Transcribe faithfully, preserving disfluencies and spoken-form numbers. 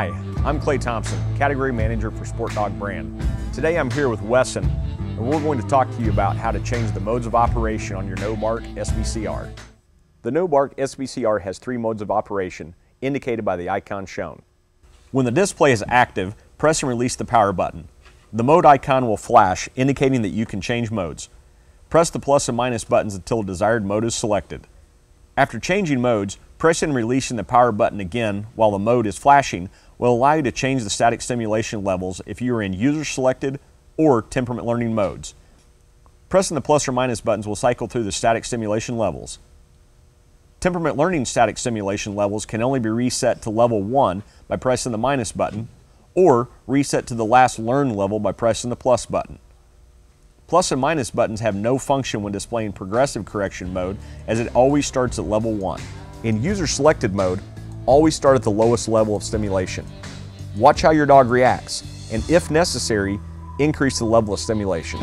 Hi, I'm Clay Thompson, Category Manager for SportDOG Brand. Today I'm here with Wesson, and we're going to talk to you about how to change the modes of operation on your NoBark S B C R. The NoBark S B C R has three modes of operation, indicated by the icon shown. When the display is active, press and release the power button. The mode icon will flash, indicating that you can change modes. Press the plus and minus buttons until a desired mode is selected. After changing modes, pressing and releasing the power button again while the mode is flashing will allow you to change the static simulation levels if you are in user-selected or temperament learning modes. Pressing the plus or minus buttons will cycle through the static simulation levels. Temperament learning static simulation levels can only be reset to level one by pressing the minus button, or reset to the last learned level by pressing the plus button. Plus and minus buttons have no function when displaying progressive correction mode, as it always starts at level one. In user-selected mode, always start at the lowest level of stimulation. Watch how your dog reacts, and if necessary, increase the level of stimulation.